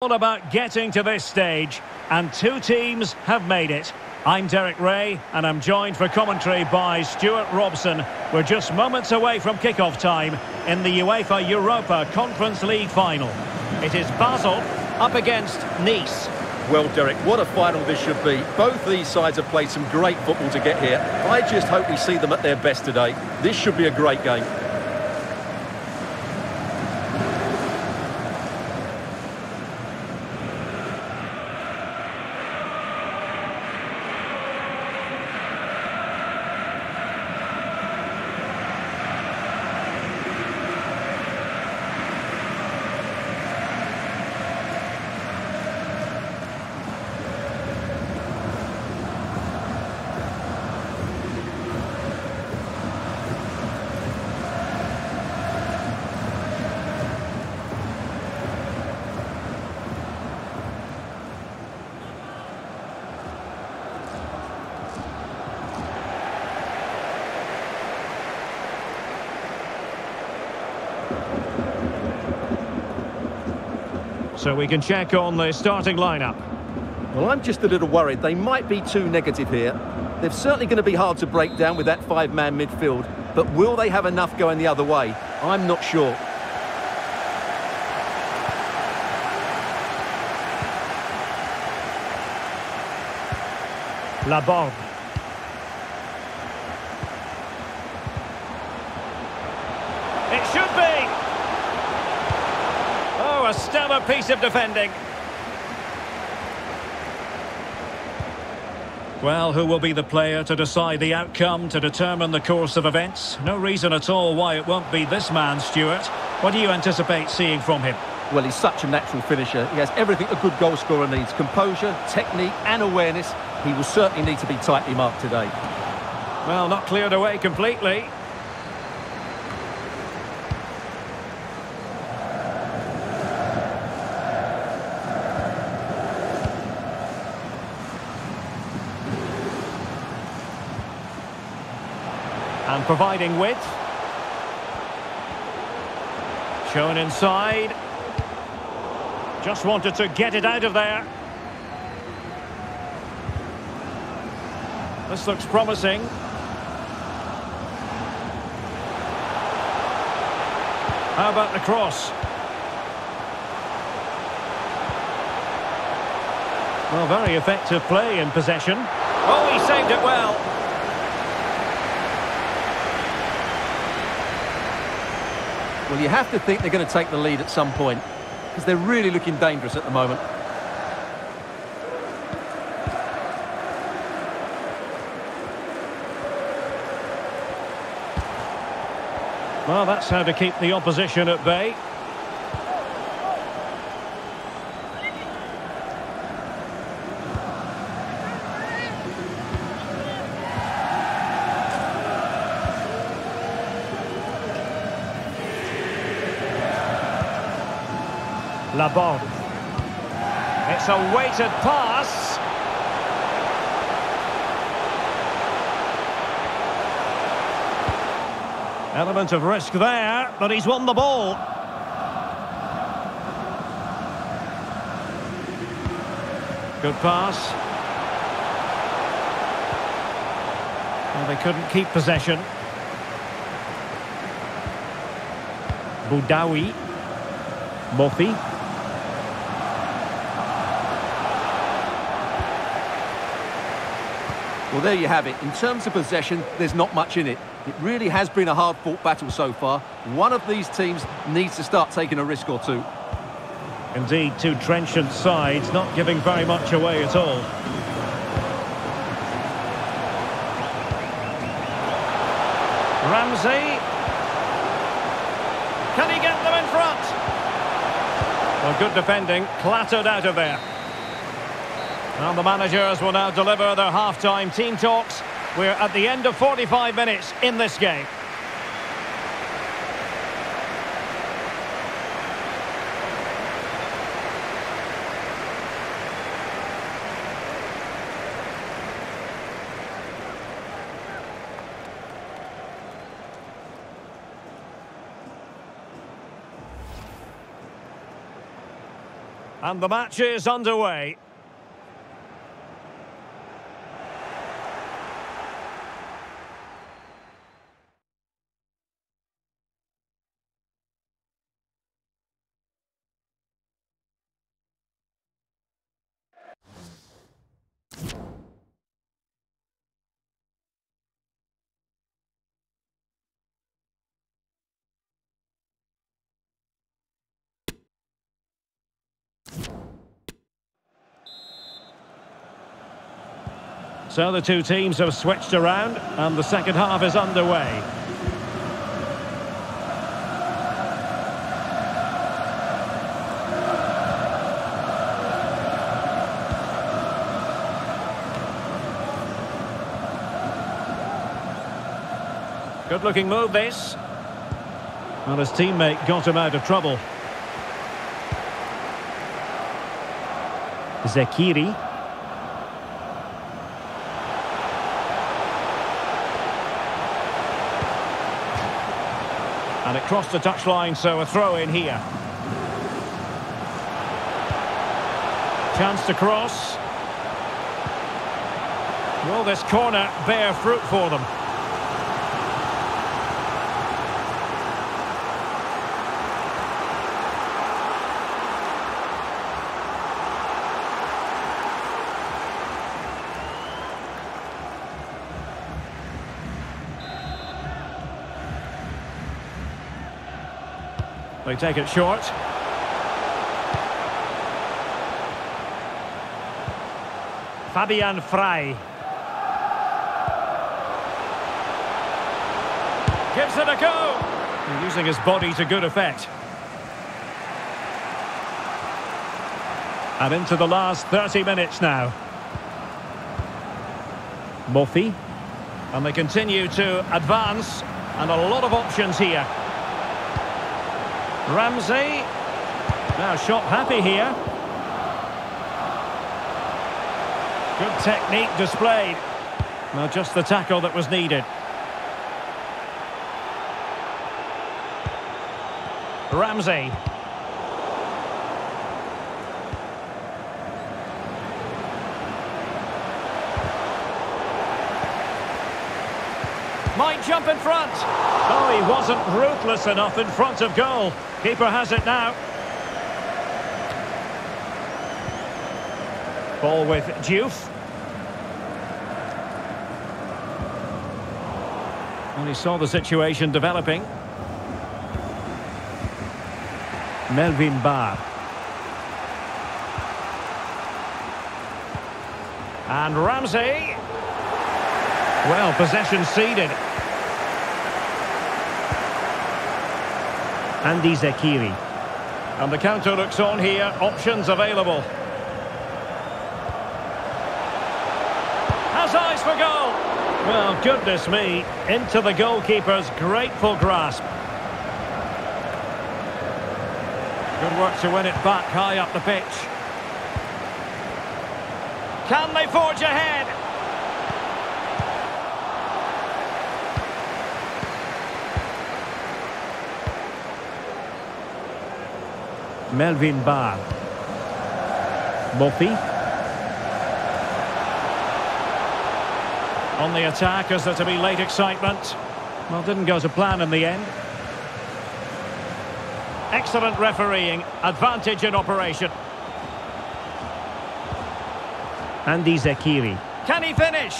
All about getting to this stage, and two teams have made it. I'm Derek Ray, and I'm joined for commentary by Stuart Robson. We're just moments away from kickoff time in the UEFA Europa Conference League final. It is Basel up against Nice. Well, Derek, what a final this should be. Both these sides have played some great football to get here. I just hope we see them at their best today. This should be a great game. So we can check on the starting lineup. Well, I'm just a little worried. They might be too negative here. They're certainly going to be hard to break down with that five-man midfield. But will they have enough going the other way? I'm not sure. Laborde. It should be! A stellar piece of defending. Well, who will be the player to decide the outcome, to determine the course of events? No reason at all why it won't be this man, Stuart. What do you anticipate seeing from him? Well, he's such a natural finisher. He has everything a good goalscorer needs. Composure, technique and awareness. He will certainly need to be tightly marked today. Well, not cleared away completely. And providing width. Shown inside. Just wanted to get it out of there. This looks promising. How about the cross? Well, very effective play in possession. Oh, he saved it well. Well, you have to think they're going to take the lead at some point, because they're really looking dangerous at the moment. Well, that's how to keep the opposition at bay. Laborde. It's a weighted pass. Element of risk there, but he's won the ball. Good pass. Well, they couldn't keep possession. Boudaoui. Mofi. Well, there you have it. In terms of possession, there's not much in it. It really has been a hard-fought battle so far. One of these teams needs to start taking a risk or two. Indeed, two trenchant sides, not giving very much away at all. Ramsey. Can he get them in front? Well, good defending, clattered out of there. And the managers will now deliver their half-time team talks. We're at the end of 45 minutes in this game. And the match is underway. So the two teams have switched around and the second half is underway. Good looking move this. And his teammate got him out of trouble. Zeqiri. And it crossed the touchline, so a throw in here. Chance to cross. Will this corner bear fruit for them? They take it short. Fabian Frei. Gives it a go. And using his body to good effect. And into the last 30 minutes now. Murphy. And they continue to advance. And a lot of options here. Ramsey, now shot happy here. Good technique displayed. Now just the tackle that was needed. Ramsey. Might jump in front. Oh, he wasn't ruthless enough in front of goal. Keeper has it now. Ball with Diouf. And he saw the situation developing. Melvin Bard. And Ramsey. Well, possession ceded. Andy Zeqiri. And the counter looks on here. Options available. Has eyes for goal. Well, goodness me. Into the goalkeeper's grateful grasp. Good work to win it back high up the pitch. Can they forge ahead? Melvin Bard. Murphy. On the attack, as there to be late excitement. Well, didn't go to plan in the end. Excellent refereeing. Advantage in operation. Andy Zeqiri. Can he finish?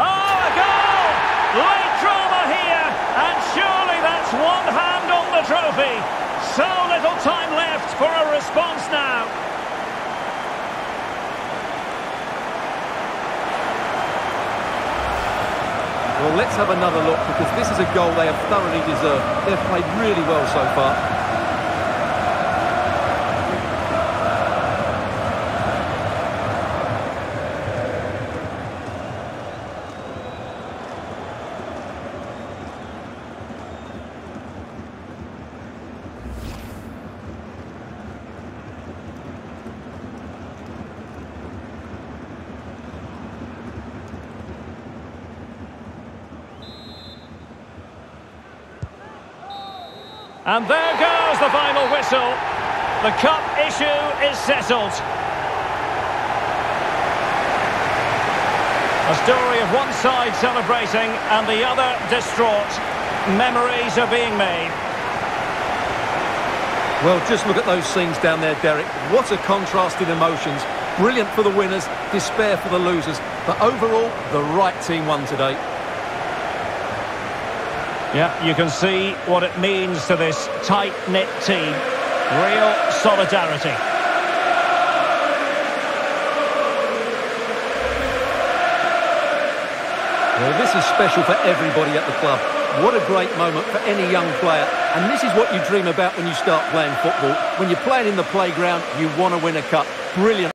Oh, a goal! Late drama here! And surely that's one hand on the trophy! So little time left for a response now. Well, let's have another look, because this is a goal they have thoroughly deserved. They've played really well so far. And there goes the final whistle. The cup issue is settled. A story of one side celebrating and the other distraught. Memories are being made. Well, just look at those scenes down there, Derek. What a contrast in emotions. Brilliant for the winners, despair for the losers. But overall, the right team won today. Yeah, you can see what it means to this tight-knit team. Real solidarity. Well, this is special for everybody at the club. What a great moment for any young player. And this is what you dream about when you start playing football. When you're playing in the playground, you want to win a cup. Brilliant.